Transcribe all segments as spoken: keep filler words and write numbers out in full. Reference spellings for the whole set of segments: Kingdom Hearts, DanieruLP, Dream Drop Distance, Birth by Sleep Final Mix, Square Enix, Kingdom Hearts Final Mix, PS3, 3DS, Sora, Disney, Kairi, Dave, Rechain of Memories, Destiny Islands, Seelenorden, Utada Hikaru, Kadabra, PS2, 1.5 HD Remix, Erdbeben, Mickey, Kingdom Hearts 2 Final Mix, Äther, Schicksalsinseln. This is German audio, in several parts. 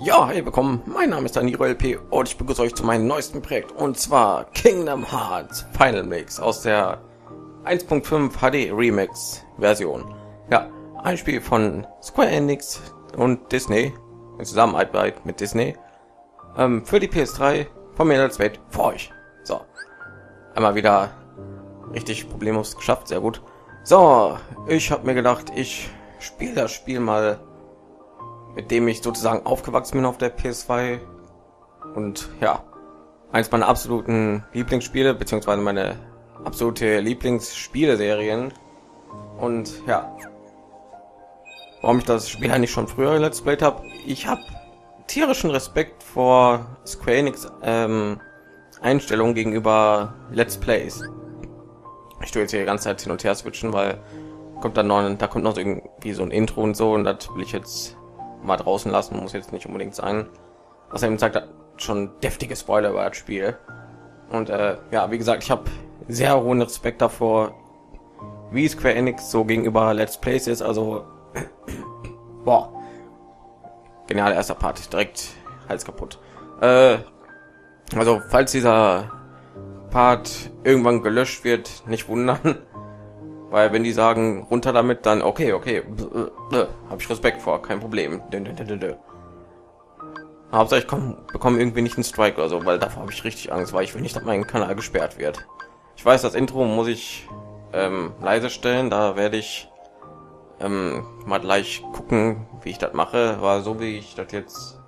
Ja, hey, willkommen. Mein Name ist DanieruLP und ich begrüße euch zu meinem neuesten Projekt, und zwar Kingdom Hearts Final Mix aus der eins Punkt fünf H D Remix Version. Ja, ein Spiel von Square Enix und Disney in Zusammenarbeit mit Disney ähm, für die P S drei von mir als Welt für euch. So, einmal wieder richtig problemlos geschafft, sehr gut. So, ich habe mir gedacht, ich spiele das Spiel mal, mit dem ich sozusagen aufgewachsen bin auf der P S zwei, und ja, eins meiner absoluten Lieblingsspiele beziehungsweise meine absolute Lieblingsspieleserien. Und ja, warum ich das Spiel eigentlich schon früher Let's Play habe: ich habe tierischen Respekt vor Square Enix ähm, Einstellungen gegenüber Let's Plays. Ich tue jetzt hier die ganze Zeit hin und her switchen, weil kommt dann noch, da kommt noch irgendwie so ein Intro und so, und das will ich jetzt mal draußen lassen, muss jetzt nicht unbedingt sein. Was er eben sagt, schon deftige Spoiler über das Spiel. Und äh, ja, wie gesagt, ich habe sehr hohen Respekt davor, wie Square Enix so gegenüber Let's Plays ist. Also boah, genial, erster Part, direkt Hals kaputt. Äh, also falls dieser Part irgendwann gelöscht wird, nicht wundern, weil wenn die sagen runter damit, dann okay, okay, habe ich Respekt vor, kein Problem. Hauptsache ich komm, bekomme irgendwie nicht einen Strike oder so, weil davor habe ich richtig Angst, weil ich will nicht, dass mein Kanal gesperrt wird. Ich weiß, das Intro muss ich ähm, leise stellen, da werde ich ähm, mal gleich gucken, wie ich das mache, weil so wie ich das jetzt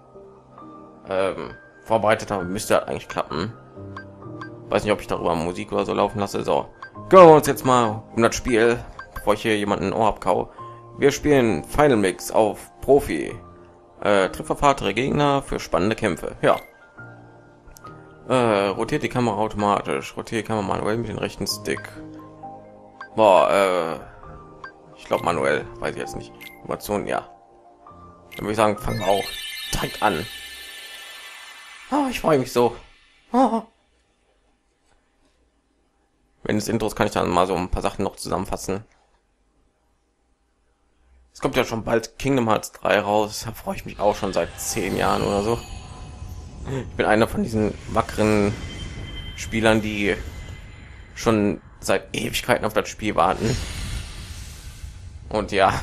ähm, vorbereitet habe, müsste das eigentlich klappen. Weiß nicht, ob ich darüber Musik oder so laufen lasse. So, gehen wir uns jetzt mal um das Spiel, bevor ich hier jemanden ein Ohr abkau. Wir spielen Final Mix auf Profi. Äh, trifft hartere Gegner für spannende Kämpfe. Ja. Äh, rotiert die Kamera automatisch. Rotiert die Kamera manuell mit dem rechten Stick. Boah, äh, ich glaube manuell. Weiß ich jetzt nicht. Information, ja. Dann würde ich sagen, fangen wir auch direkt an. Oh, ich freue mich so. Oh. Wenn des Intros kann ich dann mal so ein paar Sachen noch zusammenfassen. Es kommt ja schon bald Kingdom Hearts drei raus. Da freue ich mich auch schon seit zehn Jahren oder so. Ich bin einer von diesen wackeren Spielern, die schon seit Ewigkeiten auf das Spiel warten. Und ja,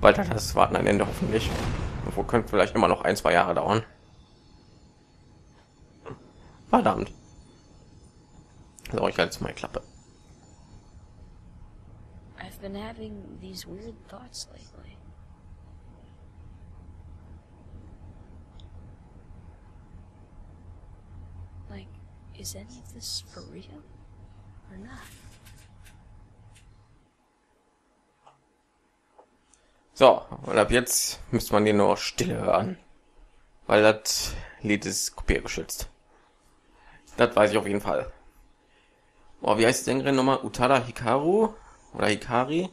bald hat das Warten ein Ende hoffentlich. Obwohl, könnte vielleicht immer noch ein, zwei Jahre dauern. Verdammt. So, ich halte meine Klappe. I've been having these weird thoughts lately. Like, is any of this for real or not? So, und ab jetzt müsste man hier nur Stille hören, weil das Lied ist kopiergeschützt. Das weiß ich auf jeden Fall. Oh, wie heißt die Sängerin nochmal? Utada Hikaru oder Hikari?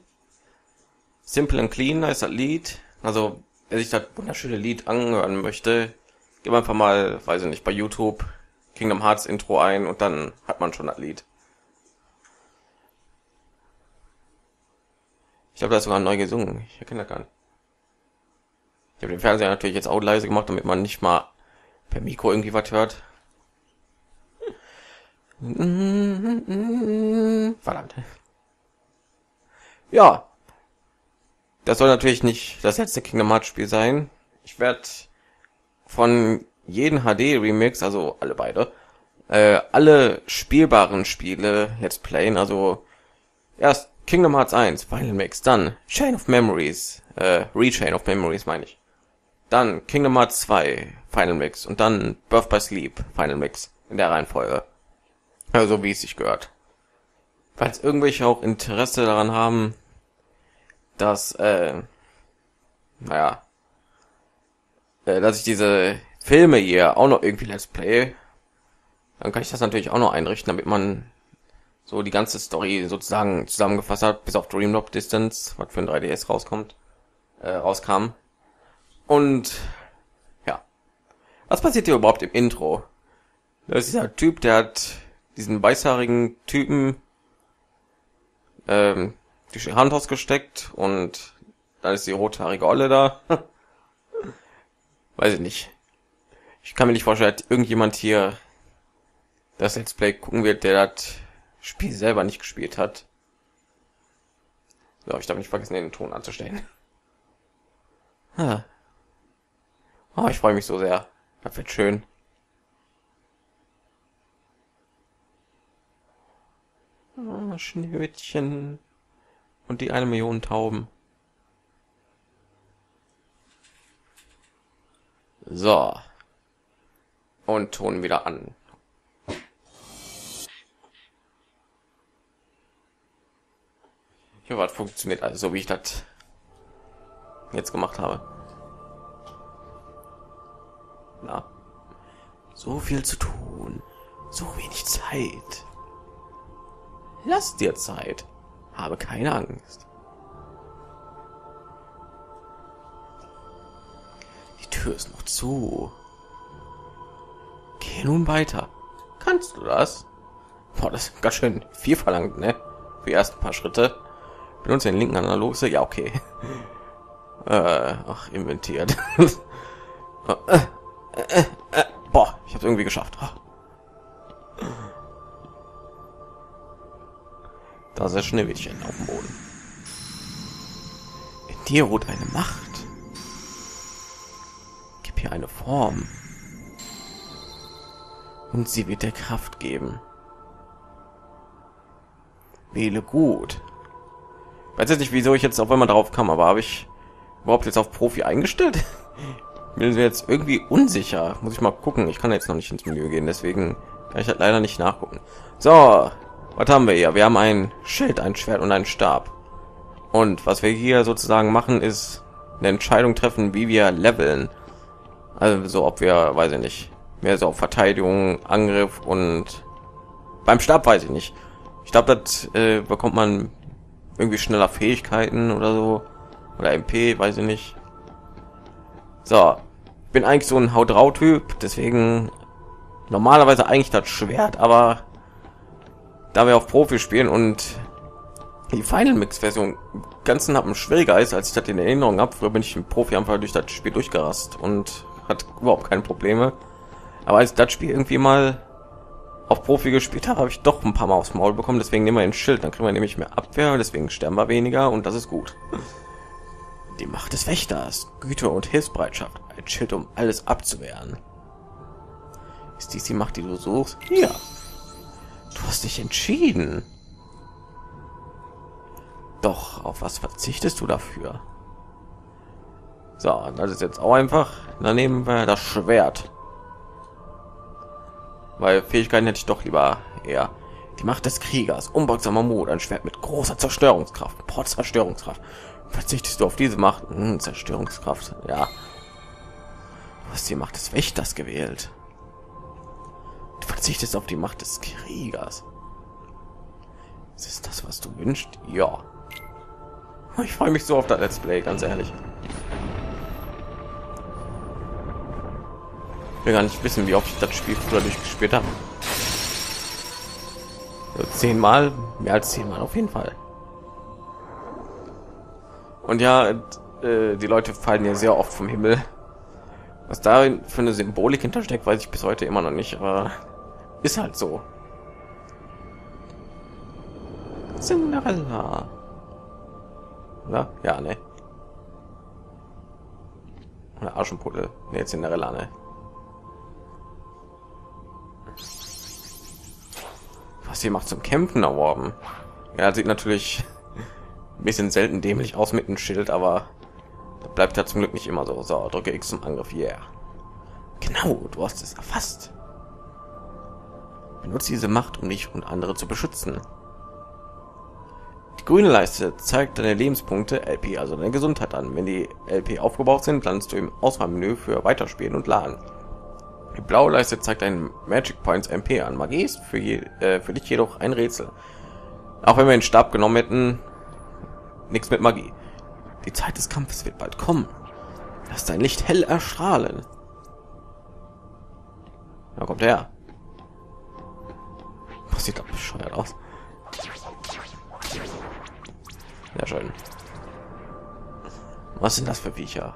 Simple and Clean heißt das Lied. Also, wer sich das wunderschöne Lied anhören möchte, gib einfach mal, weiß ich nicht, bei YouTube Kingdom Hearts Intro ein, und dann hat man schon das Lied. Ich glaube, das ist sogar neu gesungen. Ich erkenne das gar nicht. Ich habe den Fernseher natürlich jetzt auch leise gemacht, damit man nicht mal per Mikro irgendwie was hört. Verdammt. Ja, das soll natürlich nicht das letzte Kingdom Hearts Spiel sein. Ich werde von jedem H D Remix, also alle beide, äh, alle spielbaren Spiele jetzt playen. Also erst Kingdom Hearts eins Final Mix, dann Rechain of Memories, äh, Rechain of Memories meine ich, dann Kingdom Hearts zwei Final Mix und dann Birth by Sleep Final Mix in der Reihenfolge. Ja, so wie es sich gehört. Falls irgendwelche auch Interesse daran haben, dass äh, naja, äh, dass ich diese Filme hier auch noch irgendwie Let's Play, dann kann ich das natürlich auch noch einrichten, damit man so die ganze Story sozusagen zusammengefasst hat, bis auf Dream Drop Distance, was für ein drei D S rauskommt, äh, rauskam. Und ja, was passiert hier überhaupt im Intro? Das ist dieser Typ, der hat diesen weißhaarigen Typen ähm, die Hand ausgesteckt, und dann ist die rothaarige Olle da. Weiß ich nicht. Ich kann mir nicht vorstellen, dass irgendjemand hier das Let's Play gucken wird, der das Spiel selber nicht gespielt hat. So, ich darf nicht vergessen, den Ton anzustellen. Ah. Oh, ich freue mich so sehr. Das wird schön. Ah, Schneewittchen und die eine Million Tauben. So. Und Ton wieder an. Ich hoffe, das funktioniert alles so, wie ich das jetzt gemacht habe. Na. So viel zu tun. So wenig Zeit. Lass dir Zeit. Habe keine Angst. Die Tür ist noch zu. Geh nun weiter. Kannst du das? Boah, das ist ganz schön viel verlangt, ne? Für die ersten paar Schritte. Benutze den linken Analog. Ja, okay. Äh, ach, inventiert. Boah, ich hab's irgendwie geschafft. Da ist das Schneewittchen auf dem Boden. In dir ruht eine Macht. Gib hier eine Form. Und sie wird dir Kraft geben. Wähle gut. Ich weiß jetzt nicht, wieso ich jetzt auf einmal drauf kam, aber habe ich überhaupt jetzt auf Profi eingestellt? Bin mir jetzt irgendwie unsicher. Muss ich mal gucken. Ich kann jetzt noch nicht ins Menü gehen, deswegen kann ich halt leider nicht nachgucken. So. Was haben wir hier? Wir haben ein Schild, ein Schwert und einen Stab. Und was wir hier sozusagen machen, ist eine Entscheidung treffen, wie wir leveln. Also so, ob wir, weiß ich nicht, mehr so auf Verteidigung, Angriff und beim Stab weiß ich nicht. Ich glaube, das äh, bekommt man irgendwie schneller Fähigkeiten oder so. Oder M P, weiß ich nicht. So, ich bin eigentlich so ein Hautrau-Typ, deswegen normalerweise eigentlich das Schwert, aber da wir auf Profi spielen und die Final Mix Version ganzen Happen schwieriger ist, als ich das in Erinnerung habe. Früher bin ich im Profi einfach durch das Spiel durchgerast und hat überhaupt keine Probleme. Aber als ich das Spiel irgendwie mal auf Profi gespielt habe, habe ich doch ein paar Mal aufs Maul bekommen. Deswegen nehmen wir ein Schild, dann kriegen wir nämlich mehr Abwehr, deswegen sterben wir weniger und das ist gut. Die Macht des Wächters, Güte und Hilfsbereitschaft, ein Schild, um alles abzuwehren. Ist dies die Macht, die du suchst? Ja. Du hast dich entschieden. Doch, auf was verzichtest du dafür? So, das ist jetzt auch einfach. Daneben war das Schwert. Weil Fähigkeiten hätte ich doch lieber eher. Die Macht des Kriegers, unbeugsamer Mut, ein Schwert mit großer Zerstörungskraft. Boah, Zerstörungskraft. Verzichtest du auf diese Macht? Hm, Zerstörungskraft, ja. Du hast die Macht des Wächters gewählt. Du verzichtest auf die Macht des Kriegers. Ist es das, was du wünschst? Ja. Ich freue mich so auf das Let's Play, ganz ehrlich. Ich will gar nicht wissen, wie oft ich das Spiel früher durchgespielt habe. So zehnmal, mehr als zehnmal auf jeden Fall. Und ja, äh, die Leute fallen ja sehr oft vom Himmel. Was da für eine Symbolik hintersteckt, weiß ich bis heute immer noch nicht, aber ist halt so. Cinderella. Oder? Ja, ne. Oder Aschenputtel. Ne, Cinderella, ne. Was hier macht zum Kämpfen erworben. Ja, das sieht natürlich ein bisschen selten dämlich aus mit dem Schild, aber bleibt ja zum Glück nicht immer so. So, drücke X zum Angriff. Yeah. Genau, du hast es erfasst. Benutze diese Macht, um dich und andere zu beschützen. Die grüne Leiste zeigt deine Lebenspunkte, L P, also deine Gesundheit an. Wenn die L P aufgebraucht sind, landest du im Auswahlmenü für Weiterspielen und Laden. Die blaue Leiste zeigt deinen Magic Points M P an. Magie ist für, je, äh, für dich jedoch ein Rätsel. Auch wenn wir den Stab genommen hätten, nichts mit Magie. Die Zeit des Kampfes wird bald kommen. Lass dein Licht hell erstrahlen. Da kommt er. Das sieht doch bescheuert aus. Sehr schön. Was sind das für Viecher?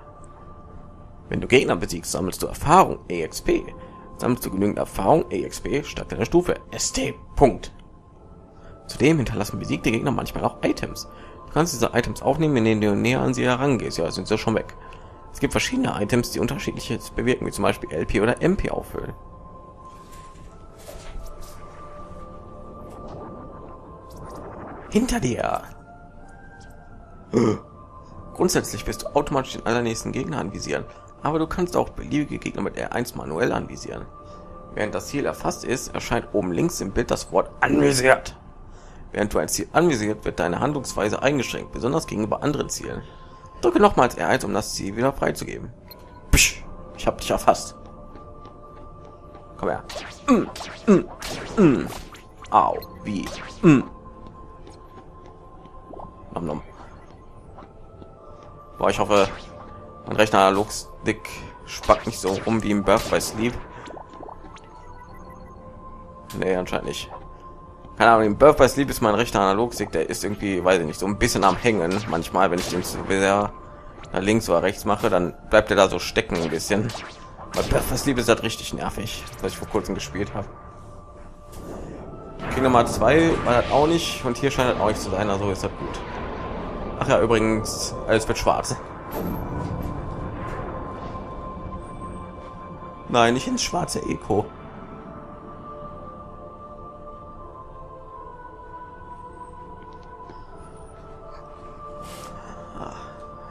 Wenn du Gegner besiegst, sammelst du Erfahrung, E X P. Sammelst du genügend Erfahrung, E X P, steigt deine Stufe, S T, Punkt. Zudem hinterlassen besiegte Gegner manchmal auch Items. Du kannst diese Items aufnehmen, indem du näher an sie herangehst, ja, sind sie schon weg. Es gibt verschiedene Items, die unterschiedliches bewirken, wie zum Beispiel L P oder M P auffüllen. Hinter dir! Grundsätzlich wirst du automatisch den allernächsten Gegner anvisieren, aber du kannst auch beliebige Gegner mit R eins manuell anvisieren. Während das Ziel erfasst ist, erscheint oben links im Bild das Wort anvisiert. Während du ein Ziel anvisiert, wird deine Handlungsweise eingeschränkt, besonders gegenüber anderen Zielen. Drücke nochmals R eins, um das Ziel wieder freizugeben. Psch, ich hab dich erfasst. Komm her. Mm, mm, mm. Au, wie. Mm. Nom, nom. Boah, ich hoffe, mein rechter Analogstick spackt nicht so rum wie im Birth by Sleep. Nee, anscheinend nicht. Keine Ahnung, im Birth by Sleep ist mein rechter Analogstick, der ist irgendwie, weiß ich nicht, so ein bisschen am Hängen. Manchmal, wenn ich den zu sehr nach links oder rechts mache, dann bleibt der da so stecken ein bisschen. Bei Birth by Sleep ist das richtig nervig, was ich vor kurzem gespielt habe. Kingdom Hearts zwei war das auch nicht und hier scheint das auch nicht zu sein, also ist das gut. Ach ja, übrigens, alles wird schwarz. Nein, nicht ins schwarze Eco.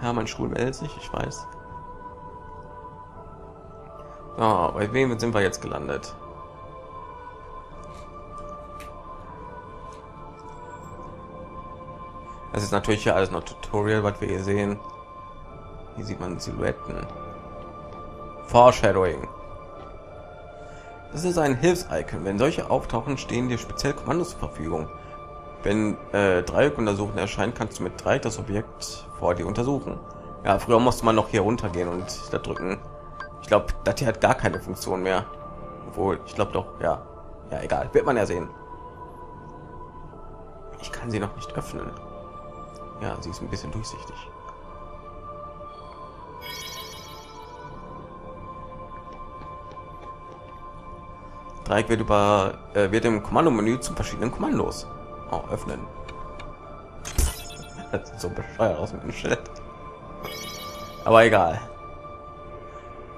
Ja, mein Stuhl meldet sich, ich weiß. Oh, bei wem sind wir jetzt gelandet? Das ist natürlich hier alles noch Tutorial, was wir hier sehen. Hier sieht man Silhouetten. Foreshadowing. Das ist ein Hilfs-Icon. Wenn solche auftauchen, stehen dir speziell Kommandos zur Verfügung. Wenn äh, Dreieck untersuchen erscheint, kannst du mit Dreieck das Objekt vor dir untersuchen. Ja, früher musste man noch hier runtergehen und da drücken. Ich glaube, das hier hat gar keine Funktion mehr. Obwohl, ich glaube doch, ja. Ja, egal, wird man ja sehen. Ich kann sie noch nicht öffnen. Ja, sie ist ein bisschen durchsichtig. Dreieck wird über äh, wird im Kommandomenü zu verschiedenen Kommandos. Oh, öffnen. Das sieht so bescheuert aus mit dem Schild. Aber egal.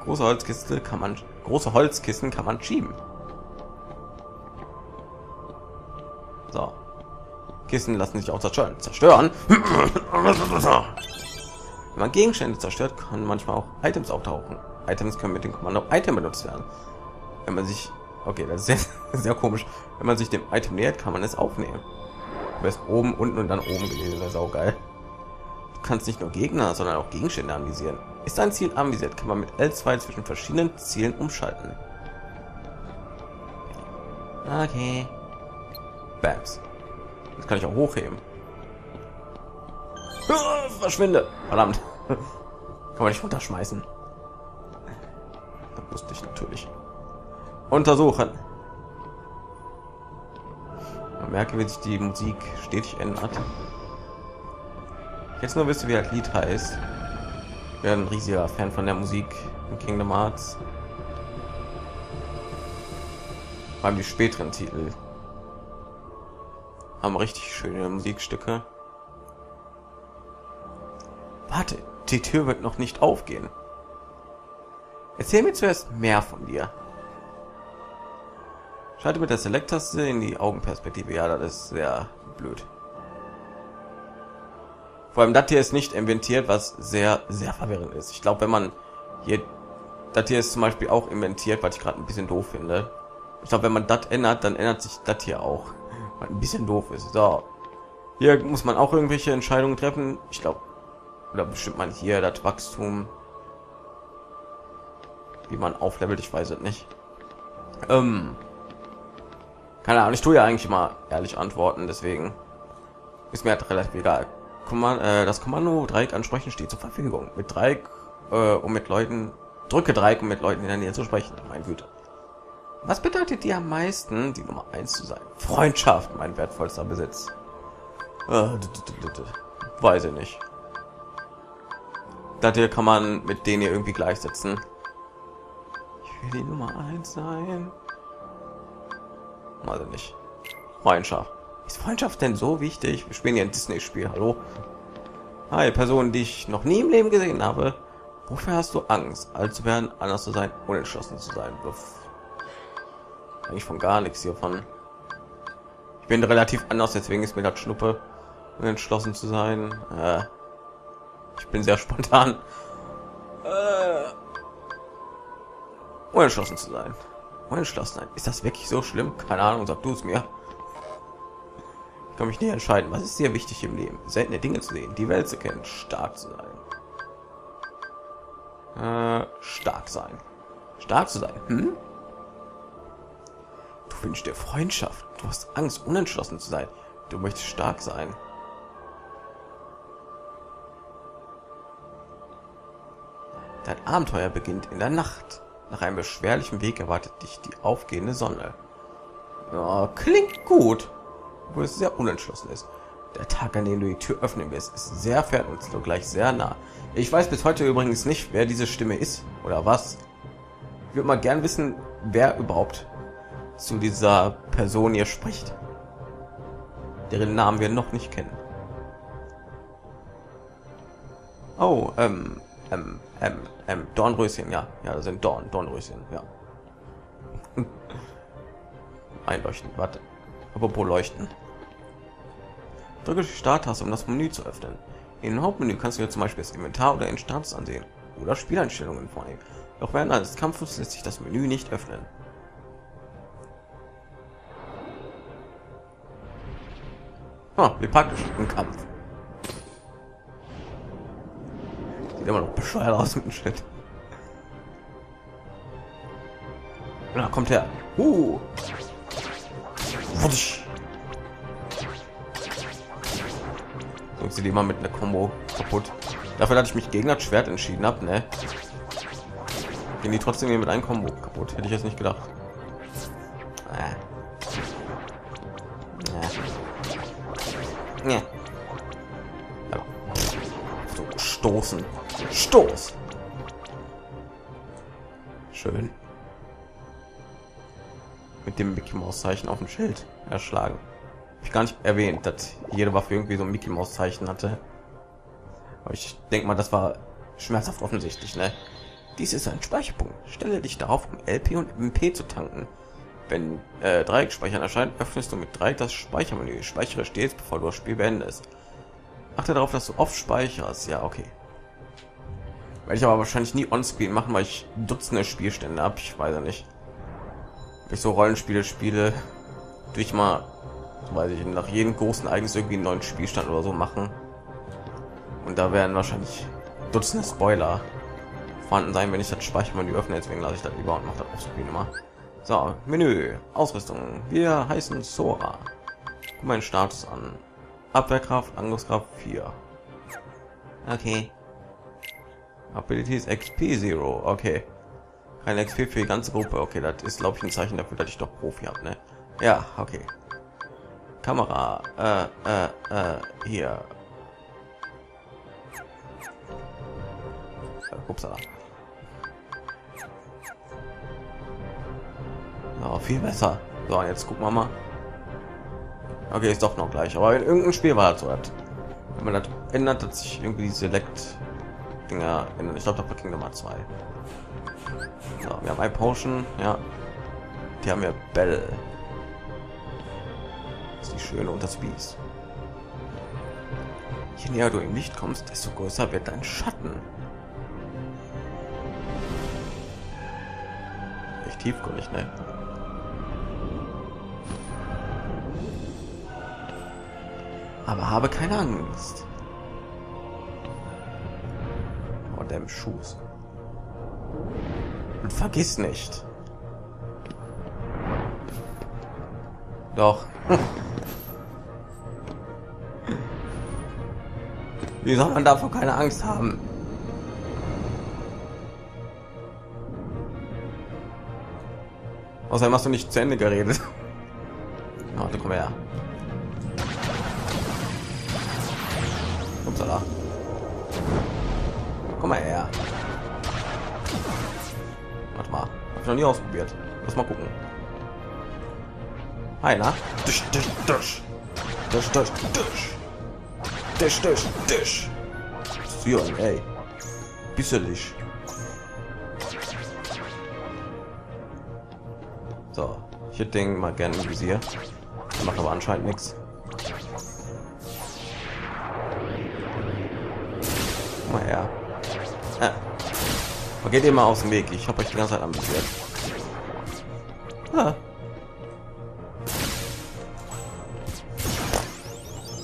Große Holzkiste kann man große Holzkissen kann man schieben. So. Kissen lassen sich auch zerstören. Zerstören. Wenn man Gegenstände zerstört, kann manchmal auch Items auftauchen. Items können mit dem Kommando Item benutzt werden. Wenn man sich... Okay, das ist sehr, sehr komisch. Wenn man sich dem Item nähert, kann man es aufnehmen. Du bist oben, unten und dann oben gelesen. Das ist auch geil. Du kannst nicht nur Gegner, sondern auch Gegenstände anvisieren. Ist ein Ziel anvisiert, kann man mit L zwei zwischen verschiedenen Zielen umschalten. Okay. Babs. Das kann ich auch hochheben. Verschwinde! Verdammt. Kann man nicht runterschmeißen. Das wusste ich natürlich. Untersuchen. Man merke, wie sich die Musik stetig ändert. Jetzt nur wisst ihr, wie das Lied heißt. Ich bin ein riesiger Fan von der Musik in Kingdom Hearts. Vor allem die späteren Titel haben richtig schöne Musikstücke. Warte, die Tür wird noch nicht aufgehen. Erzähl mir zuerst mehr von dir. Schalte mit der Select-Taste in die Augenperspektive. Ja, das ist sehr blöd. Vor allem, das hier ist nicht inventiert, was sehr, sehr verwirrend ist. Ich glaube, wenn man hier... Das hier ist zum Beispiel auch inventiert, was ich gerade ein bisschen doof finde. Ich glaube, wenn man das ändert, dann ändert sich das hier auch. Was ein bisschen doof ist. So. Hier muss man auch irgendwelche Entscheidungen treffen. Ich glaube... Oder bestimmt man hier das Wachstum. Wie man auflevelt, ich weiß es nicht. Ähm... Keine Ahnung, ich tue ja eigentlich mal ehrlich antworten, deswegen ist mir halt relativ egal. Kommand, äh, das Kommando Dreieck ansprechen steht zur Verfügung. Mit Dreieck, äh, um mit Leuten, drücke Dreieck, um mit Leuten in der Nähe zu sprechen. Mein Güte. Was bedeutet dir am meisten, die Nummer eins zu sein? Freundschaft, mein wertvollster Besitz. Äh, weiß ich nicht. Das hier kann man mit denen hier irgendwie gleichsetzen. Ich will die Nummer eins sein. Also nicht. Freundschaft. Ist Freundschaft denn so wichtig? Wir spielen hier ein Disney-Spiel, hallo? Hi, Personen, die ich noch nie im Leben gesehen habe. Wofür hast du Angst? Alt zu werden, anders zu sein, unentschlossen zu sein. Bluff. Eigentlich von gar nichts hiervon. Ich bin relativ anders, deswegen ist mir das Schnuppe, unentschlossen zu sein. Äh, ich bin sehr spontan. Äh, unentschlossen zu sein. Unentschlossenheit. Ist das wirklich so schlimm? Keine Ahnung, sag du es mir. Ich kann mich nicht entscheiden. Was ist dir wichtig im Leben? Seltene Dinge zu sehen, die Welt zu kennen, stark zu sein. Äh, stark sein. Stark zu sein. Hm? Du wünschst dir Freundschaft. Du hast Angst, unentschlossen zu sein. Du möchtest stark sein. Dein Abenteuer beginnt in der Nacht. Nach einem beschwerlichen Weg erwartet dich die aufgehende Sonne. Ja, klingt gut, obwohl es sehr unentschlossen ist. Der Tag, an dem du die Tür öffnen wirst, ist sehr fern und zugleich sehr nah. Ich weiß bis heute übrigens nicht, wer diese Stimme ist oder was. Ich würde mal gern wissen, wer überhaupt zu dieser Person hier spricht, deren Namen wir noch nicht kennen. Oh, ähm, ähm, ähm, ähm, Dornröschen, ja, ja, das sind Dorn, Dornröschen, ja. Einleuchten, warte, apropos leuchten. Drücke die Starttaste, um das Menü zu öffnen. Im Hauptmenü kannst du dir zum Beispiel das Inventar oder den Status ansehen oder Spieleinstellungen vornehmen. Doch während eines Kampfes lässt sich das Menü nicht öffnen. Ah, wie praktisch im Kampf. Sieht immer noch bescheuert aus mit dem Shit. Na, kommt her. Uh. So sieht immer mit einer Combo kaputt. Dafür, dass ich mich gegen das Schwert entschieden habe, ne? Gehen die trotzdem hier mit einem Combo kaputt. Hätte ich jetzt nicht gedacht. Ah. Ja. So, stoßen. Stoß. Schön. Mit dem Mickey Maus Zeichen auf dem Schild erschlagen. Hab ich gar nicht erwähnt, dass jede Waffe irgendwie so ein Mickey Maus Zeichen hatte. Aber ich denke mal, das war schmerzhaft offensichtlich, ne? Dies ist ein Speicherpunkt. Stelle dich darauf, um L P und M P zu tanken. Wenn äh, Dreieck speichern erscheint, öffnest du mit Dreieck das Speichermenü. Speichere stets, bevor du das Spiel beendest. Achte darauf, dass du oft speicherst. Ja, okay. Werde ich aber wahrscheinlich nie on-screen machen, weil ich Dutzende Spielstände habe. Ich weiß ja nicht. Wenn ich so Rollenspiele spiele, tue ich mal, weiß ich, nach jedem großen Ereignis irgendwie einen neuen Spielstand oder so machen. Und da werden wahrscheinlich Dutzende Spoiler vorhanden sein, wenn ich das Speichermenü öffne. Deswegen lasse ich das lieber und mache das off-screen immer. So, Menü, Ausrüstung. Wir heißen Sora. Guck meinen Status an. Abwehrkraft, Angriffskraft vier. Okay. Abilities X P null. Okay. Keine X P für die ganze Gruppe. Okay, das ist, glaube ich, ein Zeichen dafür, dass ich doch Profi habe, ne? Ja, okay. Kamera. Äh, äh, äh, hier. Upsala. Oh, viel besser. So, jetzt gucken wir mal. Okay, ist doch noch gleich. Aber in irgendeinem Spiel war das so. Wenn man das ändert, dass sich irgendwie die Select-Dinger ändern. Ich glaube, da bei Kingdom Hearts zwei. So, wir haben ein Potion. Ja. Die haben wir Bell. Das ist die Schöne und das Biest. Je näher du im Licht kommst, desto größer wird dein Schatten. Echt tiefgründig, ne? Aber habe keine Angst. Und dem Schuss. Und vergiss nicht. Doch. Wie soll man davor keine Angst haben? Außerdem hast du nicht zu Ende geredet. Warte, komm her. Komm mal her. Warte mal. Hab ich noch nie ausprobiert. Lass mal gucken. Einer. Tisch, tisch, tisch. Tisch, tisch, tisch. Tisch, tisch, tisch. So, ey. Bisselig. So. Ich hätte den mal gerne im Visier. Das macht aber anscheinend nichts. Mal her. Ah. Man geht immer aus dem Weg. Ich habe euch die ganze Zeit amüsiert. Ah.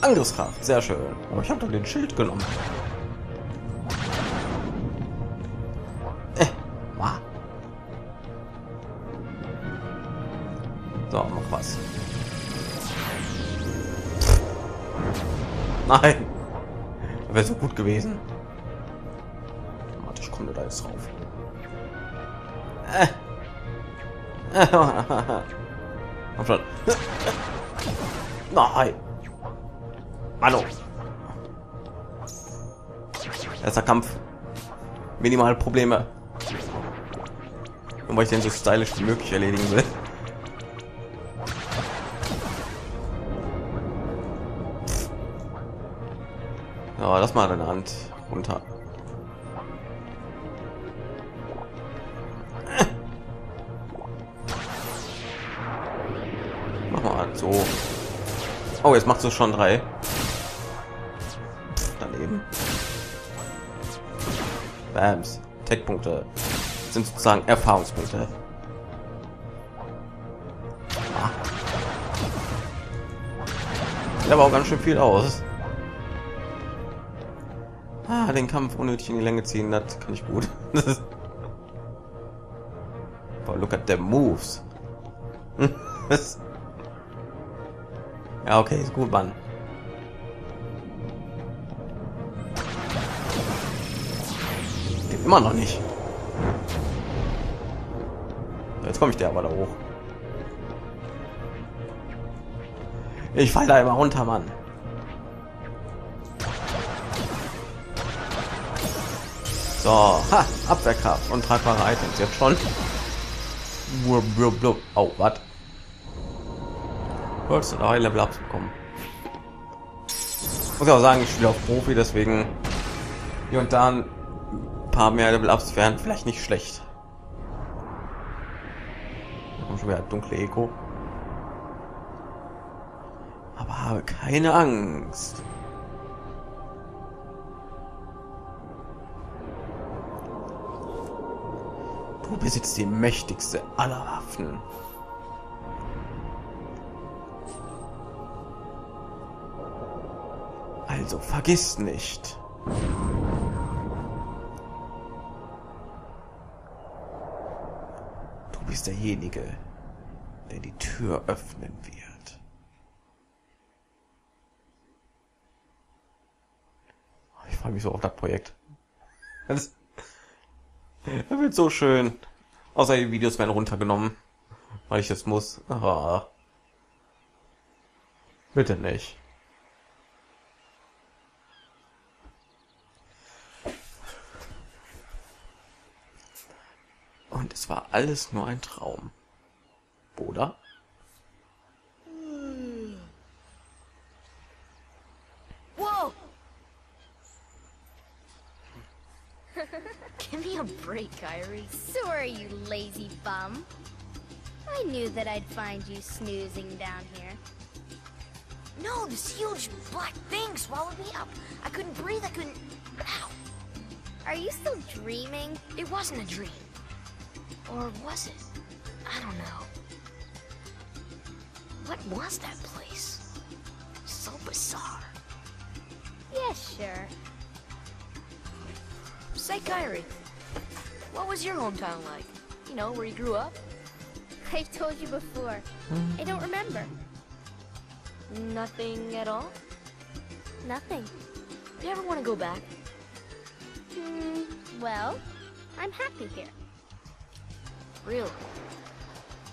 Angriffskraft, sehr schön. Aber ich habe doch den Schild genommen. Äh. Ah. So, noch was. Nein. Das wäre so gut gewesen. Ich komme da jetzt drauf. Äh. Komm schon. Nein. Hallo. Erster Kampf. Minimale Probleme. Und weil ich den so stylisch wie möglich erledigen will. Ja, lass mal deine Hand runter. So. Oh, jetzt machst du schon drei. Pff, daneben. Bams. Tech-Punkte sind sozusagen Erfahrungspunkte. Ah. Sieht aber auch ganz schön viel aus. Ah, den Kampf unnötig in die Länge ziehen, das kann ich gut. Boah, look at the moves. Ja, okay, ist gut, Mann. Geht immer noch nicht. So, jetzt komme ich der aber da hoch. Ich falle da immer runter, Mann. So, ha, Abwehrkraft und tragbare Items jetzt schon. Oh, was? Wolltest du da Level Ups bekommen? Muss auch sagen, ich spiele auf Profi, deswegen hier und da ein paar mehr Level Ups wären vielleicht nicht schlecht. Da kommt schon wieder dunkle Echo. Aber habe keine Angst. Du besitzt die mächtigste aller Waffen. Also vergiss nicht. Du bist derjenige, der die Tür öffnen wird. Ich freue mich so auf das Projekt. Das, das wird so schön. Außer die Videos werden runtergenommen, weil ich es muss. Aha. Bitte nicht. Und es war alles nur ein Traum. Oder? Whoa. Give me a break, Kairi. Sorry, you lazy bum. I knew that I'd find you snoozing down here. No, this huge black thing swallowed me up. I couldn't breathe, I couldn't... Ow. Are you still dreaming? It wasn't a dream. Or was it? I don't know. What was that place? So bizarre. Yeah, sure. Say, Kairi, what was your hometown like? You know, where you grew up? I've told you before. I don't remember. Nothing at all? Nothing. Do you ever want to go back? Hmm, well, I'm happy here. Really?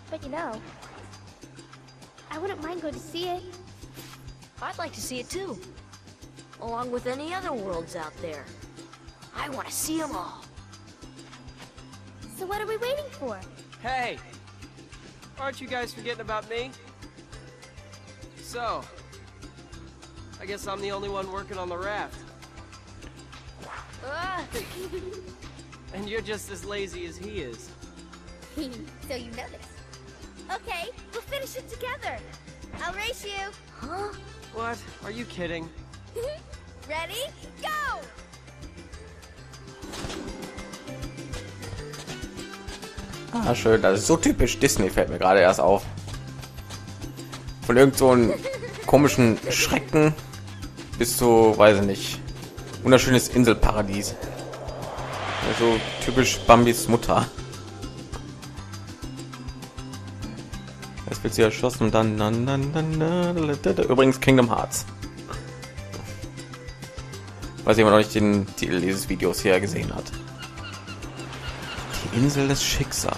But you know, I wouldn't mind going to see it. I'd like to see it too, along with any other worlds out there. I want to see them all. So what are we waiting for? Hey, aren't you guys forgetting about me? So, I guess I'm the only one working on the raft. Uh. And you're just as lazy as he is. So you notice. Okay, we'll finish it together. I'll race you. Huh? What? Are you kidding? Ready? Go! Ah, schön. Das ist so typisch Disney, fällt mir gerade erst auf. Von irgend so einem komischen Schrecken bis zu, weiß ich nicht, wunderschönes Inselparadies. Also typisch Bambis Mutter. Es wird sie erschossen und dann, dann, dann, dann, dann... Übrigens Kingdom Hearts. Weiß jemand noch nicht den Titel dieses Videos hier gesehen hat. Die Insel des Schicksals.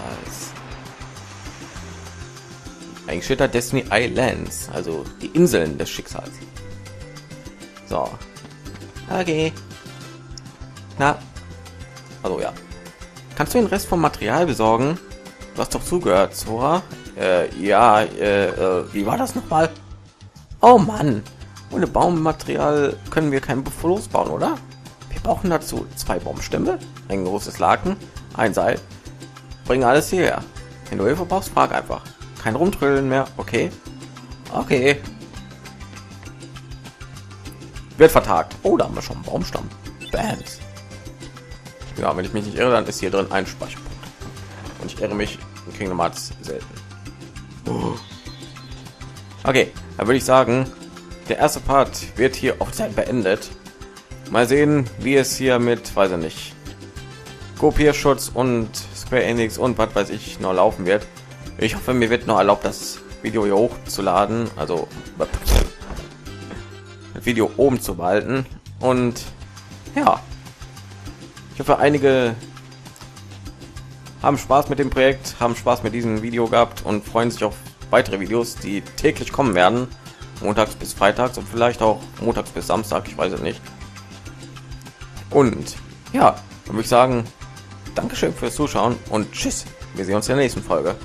Eigentlich steht da Destiny Islands, also die Inseln des Schicksals. So. Okay. Na. Also ja. Kannst du den Rest vom Material besorgen? Du hast doch zugehört, Sora. Äh, ja, äh, äh, wie war das nochmal? Oh Mann. Ohne Baummaterial können wir keinen Buff losbauen, oder? Wir brauchen dazu zwei Baumstämme, ein großes Laken, ein Seil. Bring alles hierher. Wenn du Hilfe brauchst, frag einfach. Kein Rumtrödeln mehr, okay? Okay. Wird vertagt. Oh, da haben wir schon einen Baumstamm. Bams. Ja, wenn ich mich nicht irre, dann ist hier drin ein Speicherpunkt. Und ich irre mich in Kingdom Hearts selten. Oh. Okay, dann würde ich sagen, der erste Part wird hier auch beendet. Mal sehen, wie es hier mit, weiß ich nicht, Kopierschutz und Square Enix und was weiß ich noch laufen wird. Ich hoffe, mir wird noch erlaubt, das Video hier hochzuladen, also das Video oben zu behalten. Und ja, ich hoffe, einige haben Spaß mit dem Projekt, haben Spaß mit diesem Video gehabt und freuen sich auf weitere Videos, die täglich kommen werden. Montags bis freitags und vielleicht auch montags bis Samstag, ich weiß es nicht. Und ja, würde ich sagen, Dankeschön fürs Zuschauen und tschüss, wir sehen uns in der nächsten Folge.